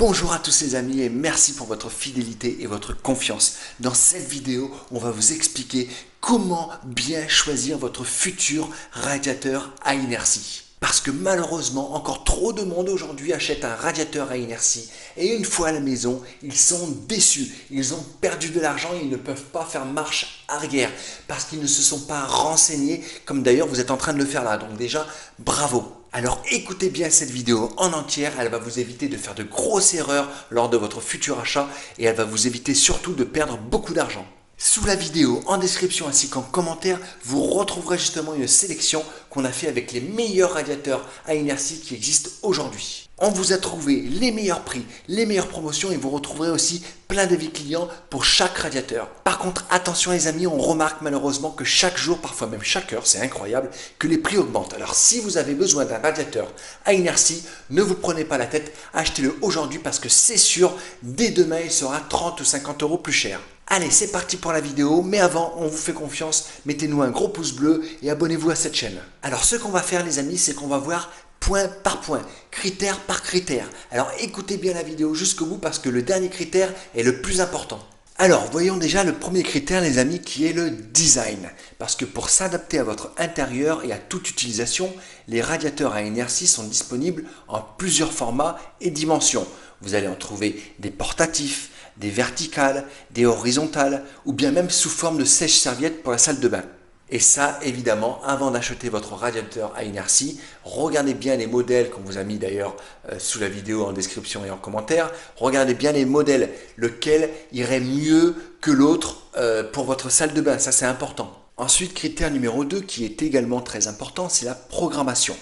Bonjour à tous les amis et merci pour votre fidélité et votre confiance. Dans cette vidéo, on va vous expliquer comment bien choisir votre futur radiateur à inertie. Parce que malheureusement, encore trop de monde aujourd'hui achète un radiateur à inertie et une fois à la maison, ils sont déçus, ils ont perdu de l'argent et ils ne peuvent pas faire marche arrière parce qu'ils ne se sont pas renseignés, comme d'ailleurs vous êtes en train de le faire là, donc déjà bravo. Alors écoutez bien cette vidéo en entière, elle va vous éviter de faire de grosses erreurs lors de votre futur achat et elle va vous éviter surtout de perdre beaucoup d'argent. Sous la vidéo, en description ainsi qu'en commentaire, vous retrouverez justement une sélection qu'on a fait avec les meilleurs radiateurs à inertie qui existent aujourd'hui. On vous a trouvé les meilleurs prix, les meilleures promotions et vous retrouverez aussi plein d'avis clients pour chaque radiateur. Par contre, attention les amis, on remarque malheureusement que chaque jour, parfois même chaque heure, c'est incroyable, que les prix augmentent. Alors si vous avez besoin d'un radiateur à inertie, ne vous prenez pas la tête, achetez-le aujourd'hui parce que c'est sûr, dès demain, il sera 30 ou 50 euros plus cher. Allez, c'est parti pour la vidéo, mais avant, on vous fait confiance, mettez-nous un gros pouce bleu et abonnez-vous à cette chaîne. Alors, ce qu'on va faire, les amis, c'est qu'on va voir point par point, critère par critère. Alors, écoutez bien la vidéo jusqu'au bout parce que le dernier critère est le plus important. Alors, voyons déjà le premier critère, les amis, qui est le design. Parce que pour s'adapter à votre intérieur et à toute utilisation, les radiateurs à inertie sont disponibles en plusieurs formats et dimensions. Vous allez en trouver des portatifs, des verticales, des horizontales ou bien même sous forme de sèche-serviette pour la salle de bain. Et ça, évidemment, avant d'acheter votre radiateur à inertie, regardez bien les modèles qu'on vous a mis d'ailleurs sous la vidéo en description et en commentaire. Regardez bien les modèles, lequel irait mieux que l'autre pour votre salle de bain, ça c'est important. Ensuite, critère numéro 2 qui est également très important, c'est la programmation.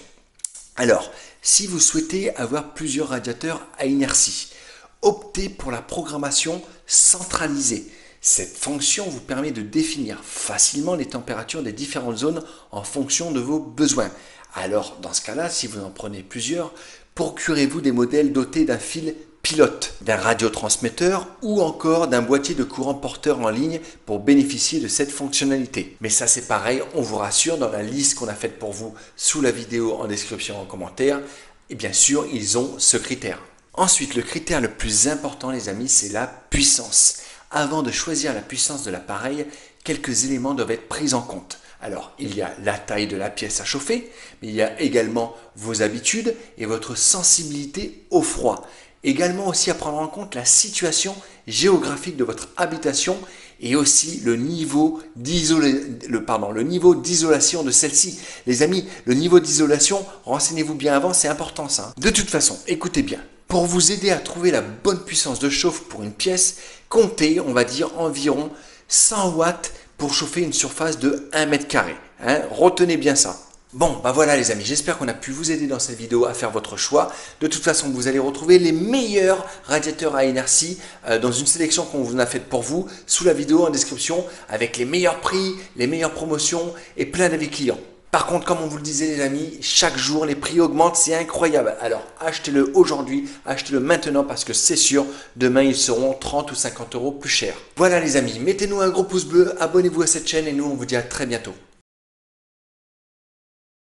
Alors, si vous souhaitez avoir plusieurs radiateurs à inertie, optez pour la programmation centralisée. Cette fonction vous permet de définir facilement les températures des différentes zones en fonction de vos besoins. Alors, dans ce cas-là, si vous en prenez plusieurs, procurez-vous des modèles dotés d'un fil pilote, d'un radiotransmetteur ou encore d'un boîtier de courant porteur en ligne pour bénéficier de cette fonctionnalité. Mais ça c'est pareil, on vous rassure, dans la liste qu'on a faite pour vous sous la vidéo en description en commentaire, et bien sûr, ils ont ce critère. Ensuite, le critère le plus important, les amis, c'est la puissance. Avant de choisir la puissance de l'appareil, quelques éléments doivent être pris en compte. Alors, il y a la taille de la pièce à chauffer, mais il y a également vos habitudes et votre sensibilité au froid. Également aussi à prendre en compte la situation géographique de votre habitation et aussi le niveau d'isolation de celle-ci. Les amis, le niveau d'isolation, renseignez-vous bien avant, c'est important ça. De toute façon, écoutez bien. Pour vous aider à trouver la bonne puissance de chauffe pour une pièce, comptez, on va dire, environ 100 watts pour chauffer une surface de 1 mètre carré. Hein, retenez bien ça. Bon, bah voilà les amis, j'espère qu'on a pu vous aider dans cette vidéo à faire votre choix. De toute façon, vous allez retrouver les meilleurs radiateurs à inertie dans une sélection qu'on vous a faite pour vous, sous la vidéo en description, avec les meilleurs prix, les meilleures promotions et plein d'avis clients. Par contre, comme on vous le disait les amis, chaque jour les prix augmentent, c'est incroyable. Alors achetez-le aujourd'hui, achetez-le maintenant parce que c'est sûr, demain ils seront 30 ou 50 euros plus chers. Voilà les amis, mettez-nous un gros pouce bleu, abonnez-vous à cette chaîne et nous on vous dit à très bientôt.